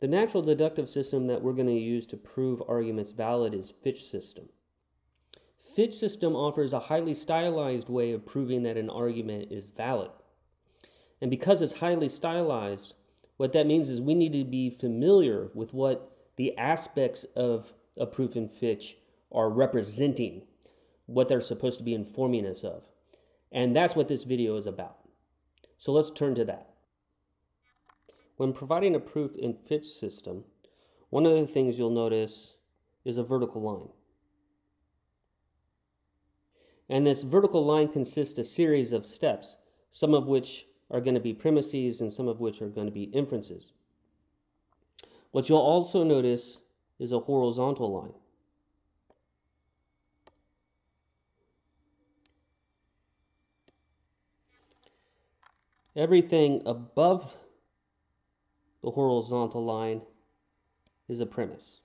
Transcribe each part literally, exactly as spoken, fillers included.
The natural deductive system that we're going to use to prove arguments valid is Fitch system. Fitch system offers a highly stylized way of proving that an argument is valid. And because it's highly stylized, what that means is we need to be familiar with what the aspects of a proof in Fitch are representing, what they're supposed to be informing us of. And that's what this video is about. So let's turn to that. When providing a proof in Fitch system, one of the things you'll notice is a vertical line. And this vertical line consists a series of steps, some of which are going to be premises and some of which are going to be inferences. What you'll also notice is a horizontal line. Everything above the horizontal line is a premise.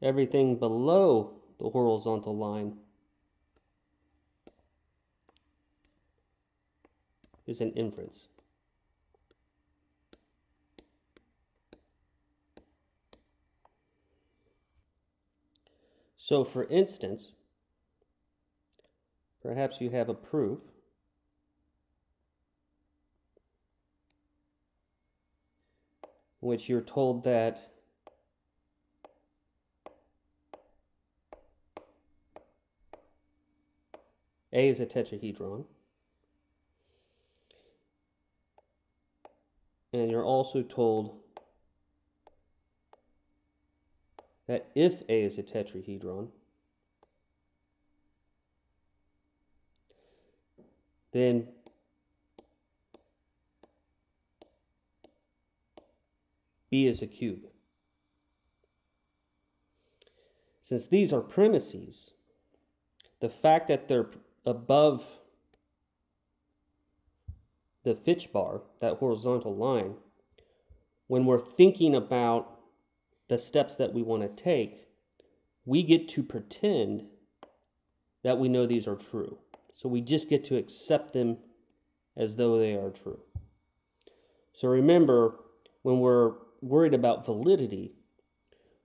Everything below the horizontal line is an inference. So for instance, perhaps you have a proof in which you're told that A is a tetrahedron, and you're also told that if A is a tetrahedron, then B is a cube. Since these are premises, the fact that they're above the Fitch bar, that horizontal line, when we're thinking about the steps that we want to take, we get to pretend that we know these are true. So we just get to accept them as though they are true. So remember, when we're worried about validity,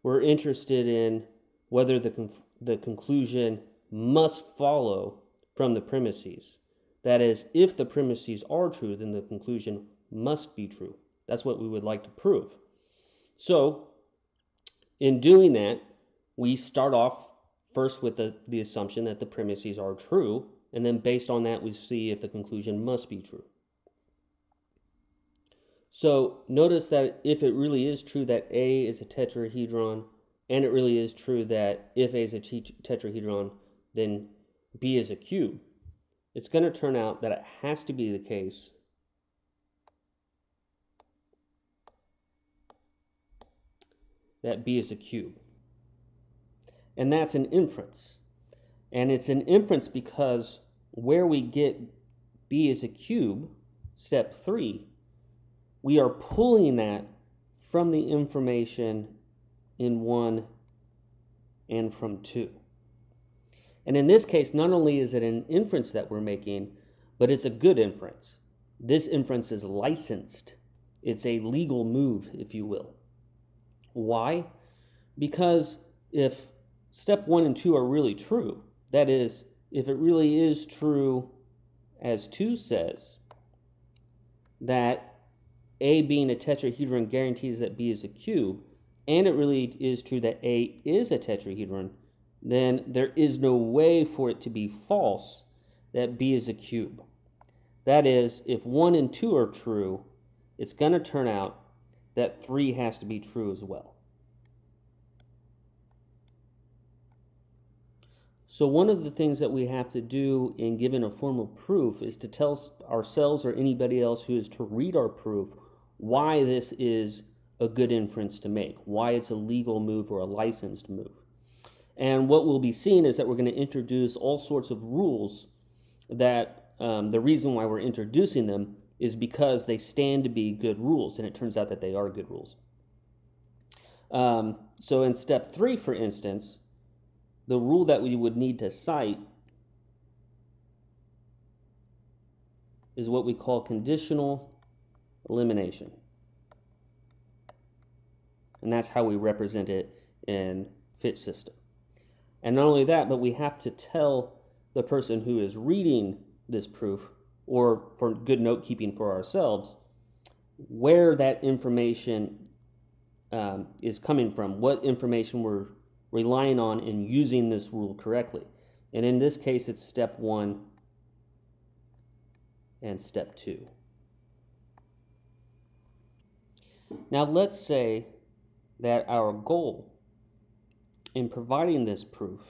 we're interested in whether the, con the conclusion must follow from the premises. That is, if the premises are true, then the conclusion must be true. That's what we would like to prove. So in doing that, we start off first with the, the assumption that the premises are true, and then based on that, we see if the conclusion must be true. So notice that if it really is true that A is a tetrahedron, and it really is true that if A is a tetrahedron, then B is a cube, it's going to turn out that it has to be the case that B is a cube. And that's an inference. And it's an inference because where we get B is a cube, step three, we are pulling that from the information in one and from two. And in this case, not only is it an inference that we're making, but it's a good inference. This inference is licensed. It's a legal move, if you will. Why? Because if step one and two are really true, that is, if it really is true, as two says, that A being a tetrahedron guarantees that B is a cube, and it really is true that A is a tetrahedron, then there is no way for it to be false that B is a cube. That is, if one and two are true, it's going to turn out that three has to be true as well. So one of the things that we have to do in giving a formal proof is to tell ourselves or anybody else who is to read our proof why this is a good inference to make, why it's a legal move or a licensed move. And what we'll be seeing is that we're going to introduce all sorts of rules that um, the reason why we're introducing them is because they stand to be good rules, and it turns out that they are good rules. Um, so in step three, for instance, the rule that we would need to cite is what we call conditional elimination. And that's how we represent it in Fitch system. And not only that, but we have to tell the person who is reading this proof, or for good note keeping for ourselves, where that information um, is coming from, what information we're relying on in using this rule correctly. And in this case, it's step one and step two. Now let's say that our goal in providing this proof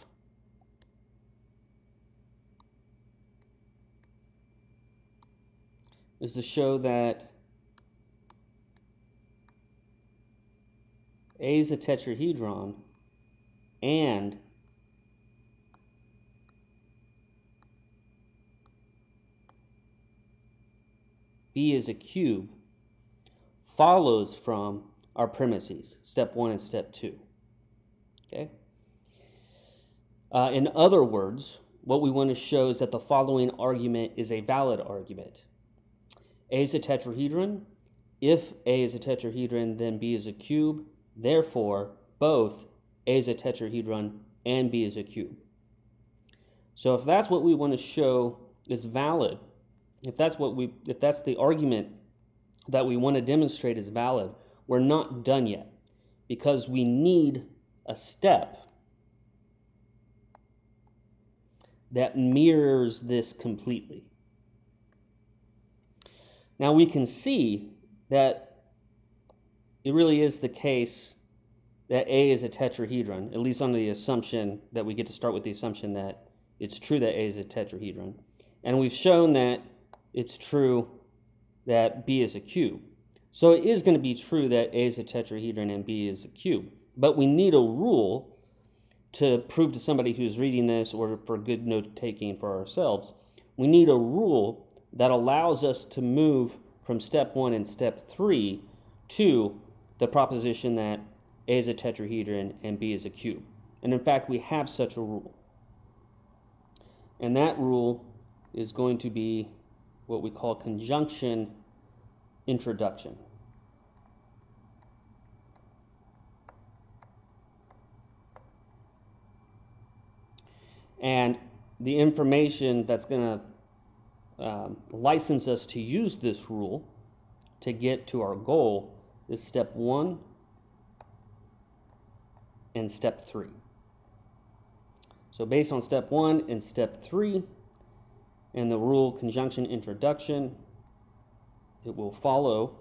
is to show that A is a tetrahedron and B is a cube follows from our premises, step one and step two. Okay. Uh, in other words, what we want to show is that the following argument is a valid argument. A is a tetrahedron. If A is a tetrahedron, then B is a cube. Therefore, both A is a tetrahedron and B is a cube. So if that's what we want to show is valid, if that's what we, if that's the argument that we want to demonstrate is valid, we're not done yet, because we need a step that mirrors this completely. Now we can see that it really is the case that A is a tetrahedron, at least under the assumption that we get to start with the assumption that it's true that A is a tetrahedron. And we've shown that it's true that B is a cube. So it is going to be true that A is a tetrahedron and B is a cube. But we need a rule to prove to somebody who's reading this, or for good note-taking for ourselves, we need a rule that allows us to move from step one and step three to the proposition that A is a tetrahedron and B is a cube. And in fact, we have such a rule. And that rule is going to be what we call conjunction introduction. And the information that's going to um, license us to use this rule to get to our goal is step one and step three. So based on step one and step three and the rule conjunction introduction, it will follow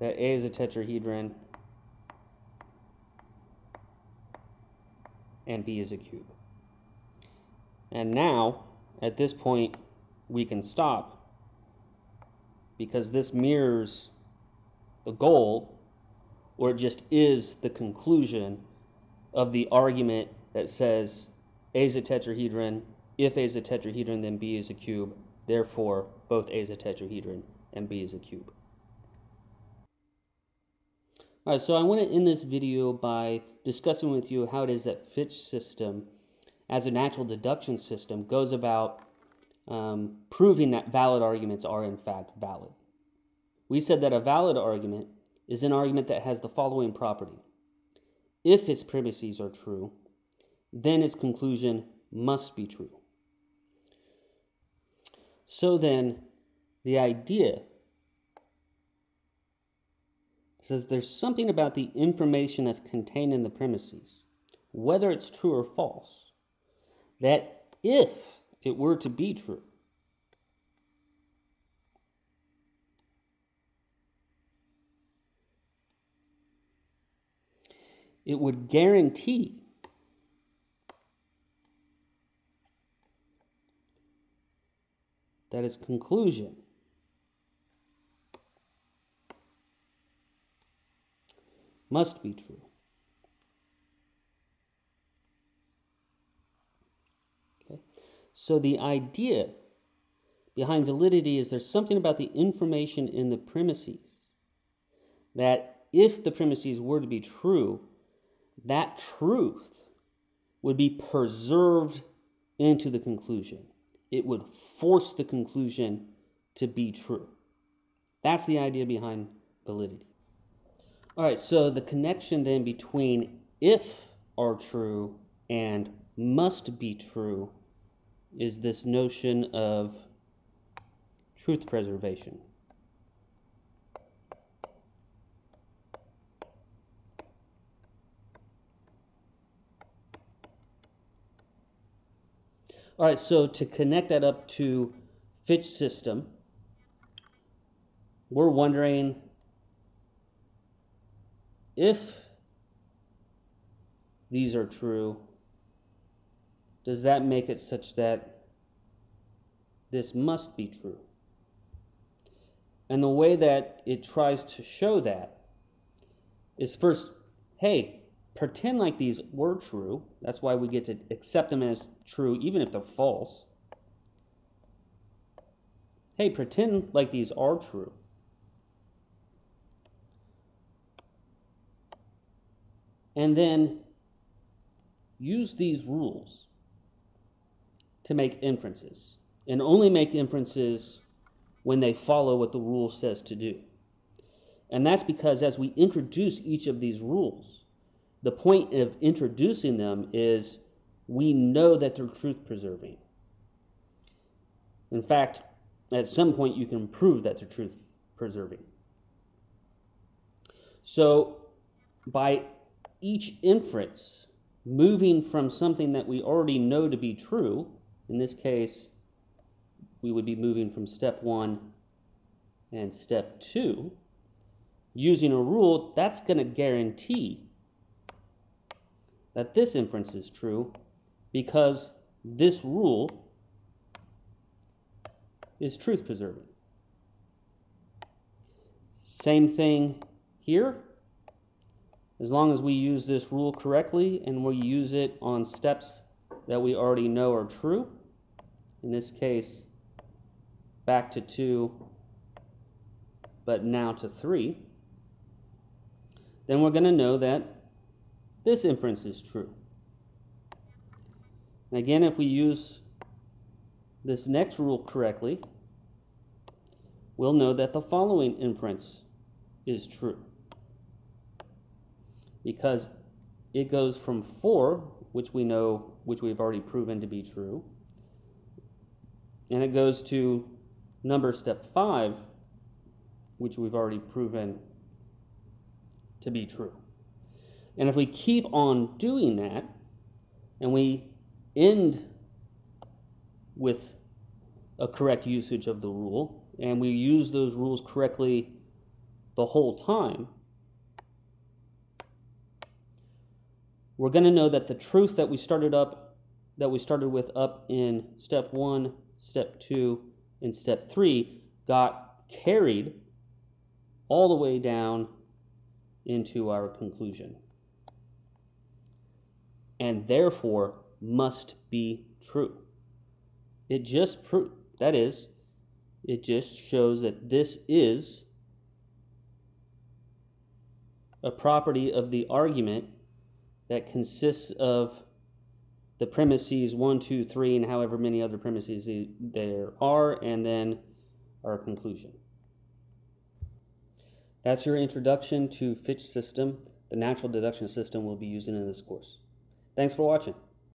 that A is a tetrahedron and B is a cube. And now, at this point, we can stop, because this mirrors the goal, or it just is the conclusion of the argument that says A is a tetrahedron. If A is a tetrahedron, then B is a cube. Therefore, both A is a tetrahedron and B is a cube. All right, so I want to end this video by discussing with you how it is that Fitch system, as a natural deduction system, goes about um, proving that valid arguments are in fact valid. We said that a valid argument is an argument that has the following property. If its premises are true, then its conclusion must be true. So then, the idea says there's something about the information that's contained in the premises, whether it's true or false, that if it were to be true, it would guarantee that its conclusion must be true. Okay. So the idea behind validity is there's something about the information in the premises that if the premises were to be true, that truth would be preserved into the conclusion. It would force the conclusion to be true. That's the idea behind validity. All right, so the connection then between if are true and must be true is this notion of truth preservation. All right, so to connect that up to Fitch system, we're wondering if these are true, does that make it such that this must be true? And the way that it tries to show that is first, hey, pretend like these were true. That's why we get to accept them as true, even if they're false. Hey, pretend like these are true. And then use these rules to make inferences. And only make inferences when they follow what the rule says to do. And that's because as we introduce each of these rules, the point of introducing them is we know that they're truth-preserving. In fact, at some point you can prove that they're truth-preserving. So by each inference moving from something that we already know to be true, in this case we would be moving from step one and step two, using a rule that's going to guarantee that this inference is true because this rule is truth preserving. Same thing here. As long as we use this rule correctly and we use it on steps that we already know are true, in this case back to two but now to three, then we're going to know that this inference is true. And again, if we use this next rule correctly, we'll know that the following inference is true because it goes from four, which we know, which we've already proven to be true, and it goes to number step five, which we've already proven to be true. And if we keep on doing that, and we end with a correct usage of the rule, and we use those rules correctly the whole time, we're going to know that the truth that we started up, that we started with up in step one, step two, and step three got carried all the way down into our conclusion, and therefore must be true. It just proves, that is, it just shows that this is a property of the argument that consists of the premises one, two, three, and however many other premises there are, and then our conclusion. That's your introduction to Fitch system, the natural deduction system we'll be using in this course. Thanks for watching.